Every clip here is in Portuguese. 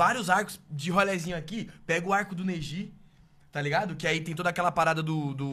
vários arcos de rolezinho aqui. Pega o arco do Neji, tá ligado? Que aí tem toda aquela parada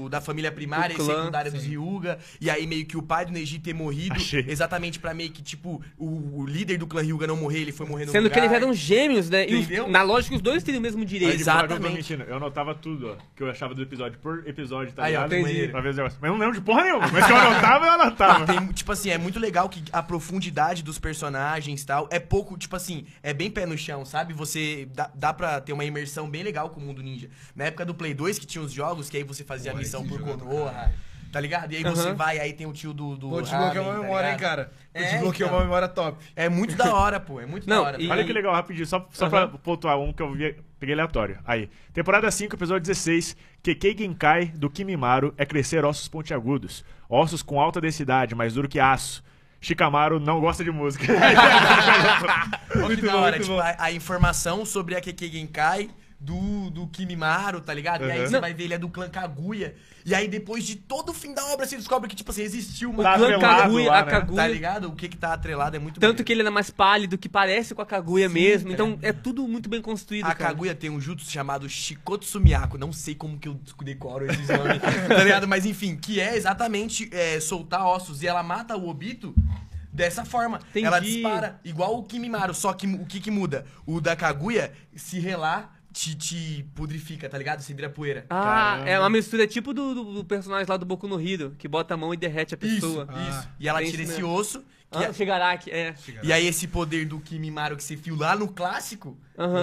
da família primária e secundária dos Hyuga. E aí meio que o pai do Neji ter morrido. Achei. Exatamente pra meio que, tipo, o líder do clã Hyuga não morrer, ele foi morrendo. Sendo que eles eram gêmeos, né? Entendeu? E na lógica os dois teriam o mesmo direito. Aí, exatamente. Eu anotava tudo, ó. Que eu achava do episódio por episódio, tá ligado? Aí, entendi. Pra ver os negócios. Mas eu não lembro de porra nenhuma. Mas que eu anotava, eu anotava. Tem, tipo assim, é muito legal que a profundidade dos personagens e tal. É pouco, tipo assim, é bem pé no chão, sabe? Você dá pra ter uma imersão bem legal com o mundo ninja. Na época do Play 2, que tinha os jogos, que aí você fazia a missão por Konoha, tá ligado? E aí você vai, aí tem o tio do... Pô, desbloqueou uma memória, hein, cara? Desbloqueou uma memória top. É muito da hora, pô. É muito da hora. Olha que legal, rapidinho, só pra pontuar um que eu vi, peguei aleatório. Aí, temporada 5, episódio 16, Kekkai Genkai do Kimimaro é crescer ossos pontiagudos. Ossos com alta densidade, mais duro que aço. Shikamaru não gosta de música. Muito da hora, tipo, a informação sobre a Kekkai Genkai... Do Kimimaro, tá ligado? E aí você vai ver, ele é do clã Kaguya. E aí depois de todo o fim da obra, você descobre que, tipo assim, existiu uma... O clã Kaguya, lá, né? A Kaguya. Tá ligado? O que tá atrelado é muito bem. Tanto que ele é mais pálido, que parece com a Kaguya mesmo. Então é tudo muito bem construído, cara. Kaguya tem um jutsu chamado Shikotsu Miyako. Não sei como que eu decoro esses nomes, tá ligado? Mas enfim, que é exatamente soltar ossos. E ela mata o Obito... Dessa forma, entendi. Ela dispara igual o Kimimaro, só que o que muda? O da Kaguya, se relar, te pudrifica, tá ligado? Se vira poeira. Ah, caramba. É uma mistura tipo do personagem lá do Boku no Hero, que bota a mão e derrete a pessoa. Isso. E ela tira esse osso. Que Shigaraki, Shigaraki. E aí esse poder do Kimimaro que se viu lá no clássico...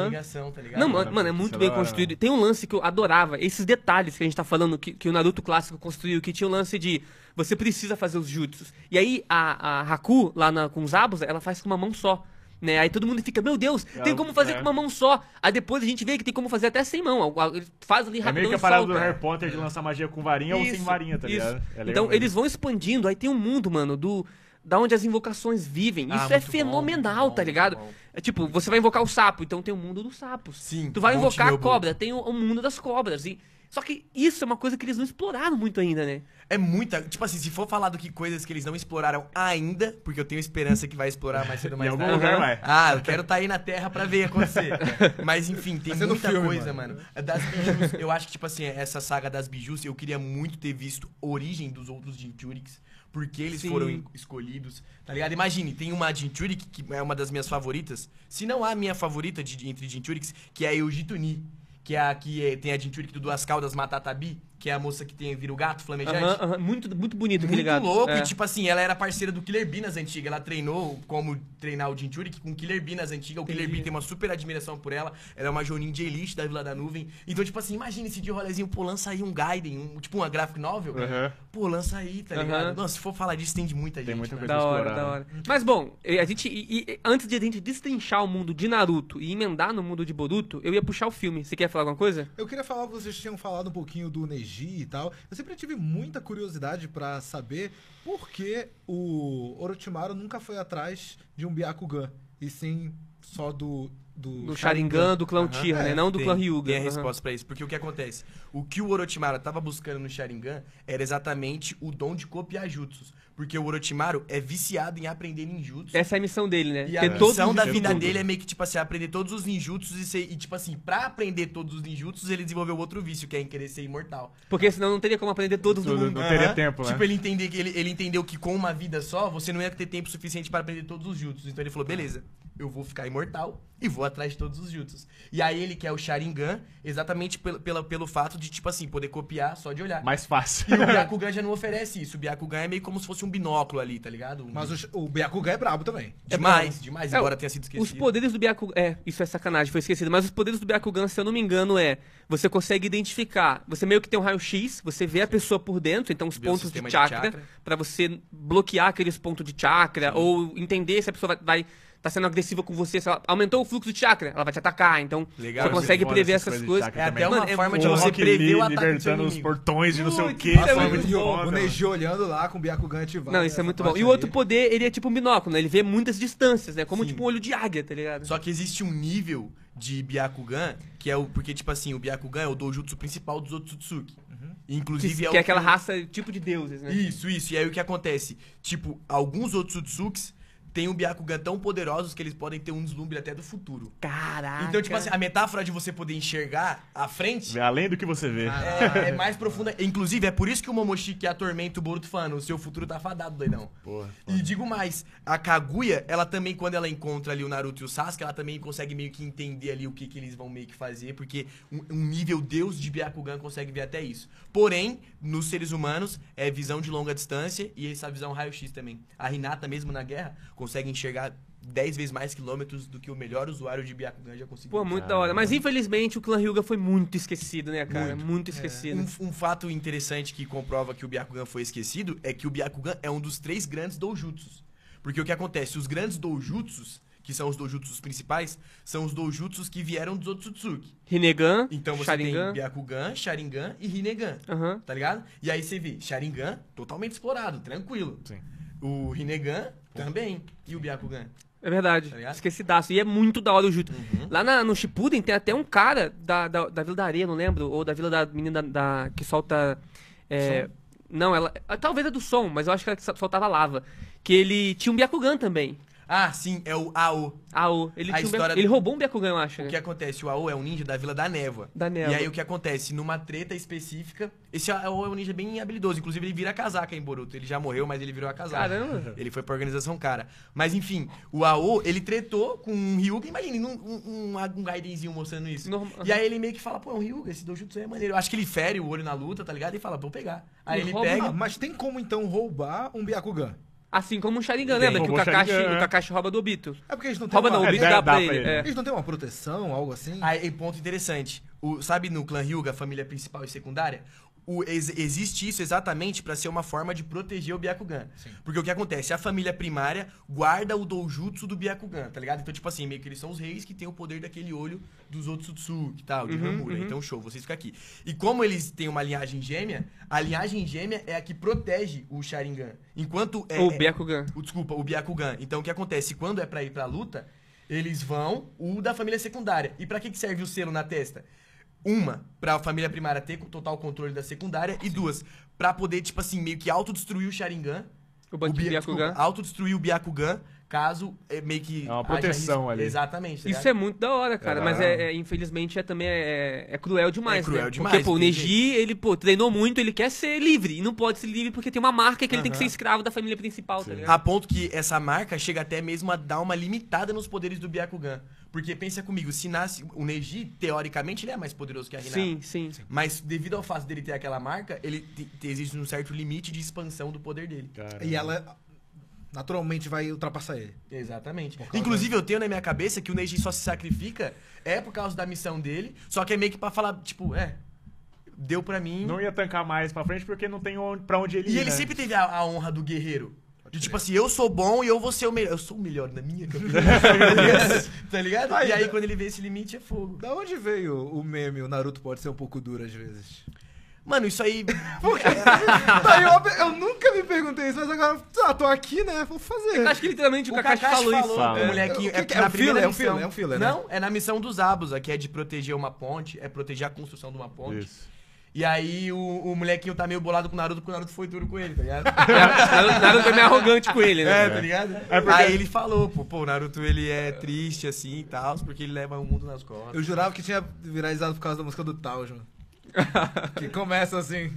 Ligação, tá ligado? Não, mano, é muito bem construído. Tem um lance que eu adorava, esses detalhes que a gente tá falando, que o Naruto clássico construiu, que tinha um lance de você precisa fazer os jutsus. E aí a Haku, lá com Zabuza, ela faz com uma mão só. Né? Aí todo mundo fica, meu Deus, tem como fazer com uma mão só. Aí depois a gente vê que tem como fazer até sem mão. Faz ali rapidão e solta. É meio que a parada do Harry Potter de lançar magia com varinha ou sem varinha, tá ligado? É legal então mesmo. Eles vão expandindo, aí tem um mundo, mano, da onde as invocações vivem. Isso é fenomenal, tá ligado? É tipo, você vai invocar o sapo, então tem o mundo dos sapos. Sim, tu vai invocar a cobra, tem o mundo das cobras. E... Só que isso é uma coisa que eles não exploraram muito ainda, né? É muita... Tipo assim, se for falar do que coisas que eles não exploraram ainda, porque eu tenho esperança que vai explorar mais cedo ou mais tarde. Em algum lugar vai. Eu quero estar aí na Terra pra ver acontecer. Mas enfim, tem muita coisa, mano. Das Bijus, eu acho que, tipo assim, essa saga das Bijus, eu queria muito ter visto a origem dos outros Jinchuriks, porque eles foram escolhidos, tá ligado? Imagine, tem uma Jinchuriki, que é uma das minhas favoritas, se não a minha favorita entre Jinchuriks, que é a Yugito Nii. Que é a que tem a Jinchuriki do Duas Caudas, Matatabi, que é a moça que vira o gato flamejante. Muito bonito aquele gato. Muito louco, e tipo assim, ela era parceira do Killer B nas antigas. Ela treinou como treinar o Jinchuriki com o Killer B nas antigas. O Killer B tem uma super admiração por ela. Ela é uma Jonin de elite da Vila da Nuvem. Então, tipo assim, imagina esse de rolezinho, pô, lança aí um Gaiden, tipo uma graphic novel. Pô, lança aí, tá ligado? Nossa, se for falar disso, tem de muita gente. Tem muita coisa da hora, da hora. Mas bom, a gente, antes de a gente destrinchar o mundo de Naruto e emendar no mundo de Boruto, eu ia puxar o filme. Você quer falar alguma coisa? Eu queria falar que vocês tinham falado um pouquinho do Neji e tal. Eu sempre tive muita curiosidade pra saber por que o Orochimaru nunca foi atrás de um Byakugan, e sim só do Sharingan, do clã Uchiha, né? Não do clã Hyuga. Tem a resposta pra isso, porque o que acontece? O que o Orochimaru tava buscando no Sharingan era exatamente o dom de copiar jutsus, porque o Orochimaru é viciado em aprender ninjutsu. Essa é a missão dele, né? E a missão da vida dele é meio que, tipo assim, aprender todos os ninjutsus e tipo assim, pra aprender todos os ninjutsus, ele desenvolveu outro vício, que é em querer ser imortal. Porque senão não teria como aprender todo mundo. Não teria tempo, né? Tipo, ele entendeu que com uma vida só, você não ia ter tempo suficiente pra aprender todos os jutsus. Então ele falou, beleza, eu vou ficar imortal e vou atrás de todos os jutsus. E aí ele quer o Sharingan exatamente pelo fato de, tipo assim, poder copiar só de olhar. Mais fácil. E o Byakugan já não oferece isso. O Byakugan é meio como se fosse um binóculo ali, tá ligado? Mas o Byakugan é brabo também. Demais, embora tenha sido esquecido. Os poderes do Byakugan... isso é sacanagem, foi esquecido. Mas os poderes do Byakugan, se eu não me engano, você consegue identificar. Você meio que tem um raio-x, você vê a pessoa por dentro, então os pontos de chakra, pra você bloquear aqueles pontos de chakra, ou entender se a pessoa tá sendo agressiva com você, se ela aumentou o fluxo de chakra, ela vai te atacar, então legal, você consegue prever essas coisas. É até uma forma de você prever o ataque libertando os portões de não sei o que. O Neji olhando lá com o Byakugan ativado. Não, isso é muito bom. E o outro poder, ele é tipo um binóculo, né? Ele vê muitas distâncias, né? Como tipo um olho de águia, tá ligado? Só que existe um nível de Byakugan, que é o... Porque, tipo assim, o Byakugan é o dojutsu principal dos Otsutsuki. Inclusive que é aquela raça, tipo de deuses, né? Isso. E aí o que acontece? Tipo, alguns Otsutsukis tem um Byakugan tão poderosos que eles podem ter um deslumbre até do futuro. Caraca! Então, tipo assim, a metáfora de você poder enxergar à frente... além do que você vê. É mais profunda. Inclusive, é por isso que o Momoshiki atormenta o Boruto falando, o seu futuro tá fadado, doidão. Porra, porra. E digo mais, a Kaguya, ela também, quando ela encontra ali o Naruto e o Sasuke, ela também consegue meio que entender ali o que, que eles vão meio que fazer, porque um nível deus de Byakugan consegue ver até isso. Porém, nos seres humanos, é visão de longa distância e essa visão raio-x também. A Hinata, mesmo na guerra, consegue enxergar 10 vezes mais quilômetros do que o melhor usuário de Byakugan já conseguiu. Pô, muito da hora. Mas, infelizmente, o clã Hyuga foi muito esquecido, né, cara? Muito esquecido. Um fato interessante que comprova que o Byakugan foi esquecido é que o Byakugan é um dos 3 grandes doujutsus. Porque o que acontece? Os grandes doujutsus, que são os doujutsus principais, são os doujutsus que vieram dos Otsutsuki. Rinegan, então você Sharingan. Tem Byakugan, Sharingan e Rinegan, tá ligado? E aí você vê Sharingan totalmente explorado, tranquilo. Sim. O Rinegan também e o Byakugan. É verdade, tá esquecidaço. E é muito da hora o Jutsu. Lá no Shippuden tem até um cara da Vila da Areia, não lembro, ou da Vila da Menina que solta... não, ela... Talvez é do som, mas eu acho que ela soltava lava. Que ele tinha um Byakugan também. Ah, sim, é o Ao. Ao. Ele roubou um Byakugan, eu acho. O que acontece? O Ao é um ninja da Vila da Névoa. E aí o que acontece? Numa treta específica... Esse Ao é um ninja bem habilidoso. Inclusive, ele vira casaca em Boruto. Ele já morreu, mas ele virou a casaca. Caramba! Ele foi pra organização, cara. Mas, enfim, o Ao, ele tretou com um Hyuga. Imagina, um Gaidenzinho mostrando isso. E aí ele meio que fala, pô, é um Hyuga, esse doujutsu aí é maneiro. Eu acho que ele fere o olho na luta, tá ligado? E fala, vou pegar. Aí ele pega... Mas tem como, então, roubar um Byakugan? Assim como o Sharingan, lembra? Que o Kakashi rouba do Obito. É porque eles não têm uma... Rouba não, o Obito dá pra ele. Eles não têm uma proteção, algo assim? Aí, ponto interessante. Sabe no clã Hyuga, família principal e secundária? Existe isso exatamente para ser uma forma de proteger o Byakugan. Sim. Porque o que acontece? A família primária guarda o doujutsu do Byakugan, tá ligado? Então, tipo assim, meio que eles são os reis que tem o poder daquele olho dos Otsutsuki e tal, de Hamura. Então, show, vocês ficam aqui. E como eles têm uma linhagem gêmea, a linhagem gêmea é a que protege o Sharingan. Enquanto é... o Byakugan. Então, o que acontece? Quando é para ir pra luta, eles vão o da família secundária. E para que serve o selo na testa? Uma, pra família primária ter total controle da secundária. E duas, pra poder, tipo assim, meio que autodestruir o Sharingan. Autodestruir o Byakugan, caso meio que... É uma proteção ali. Exatamente. Tá isso é muito da hora, cara. Mas, infelizmente, também é cruel demais, É cruel demais. Porque, pô, o Neji, ele, pô, treinou muito, ele quer ser livre. E não pode ser livre porque tem uma marca que ele tem que ser escravo da família principal, tá ligado? A ponto que essa marca chega até mesmo a dar uma limitada nos poderes do Byakugan. Porque pensa comigo, se nasce... O Neji, teoricamente, ele é mais poderoso que a Hinata. Sim, sim. Mas devido ao fato dele ter aquela marca, ele existe um certo limite de expansão do poder dele. Caramba. E ela, naturalmente, vai ultrapassar ele. Exatamente. Inclusive, eu tenho na minha cabeça que o Neji só se sacrifica por causa da missão dele, só que é meio que pra falar, tipo, deu pra mim... Não ia tancar mais pra frente porque não tem pra onde ele ir. E ele sempre teve a honra do guerreiro. De, tipo assim, eu sou bom e eu vou ser o melhor. Eu sou o melhor na minha campeã. Tá ligado? E aí, quando ele vê esse limite, é fogo. Da onde veio o meme, o Naruto pode ser um pouco duro às vezes? Mano, isso aí... eu nunca me perguntei isso, mas agora, tô aqui, né? Vou fazer. Eu acho que literalmente o Kakashi falou isso. O moleque, é um filler, né? Não, é na missão dos Zabuza, que é de proteger uma ponte, é proteger a construção de uma ponte. Isso. E aí o molequinho tá meio bolado com o Naruto, porque o Naruto foi duro com ele, tá ligado? Naruto é meio arrogante com ele, né? Tá ligado? Aí ele falou, pô, o Naruto, ele é triste assim e tal, porque ele leva o mundo nas costas. Eu jurava que tinha viralizado por causa da música do Taos, mano. Que começa assim.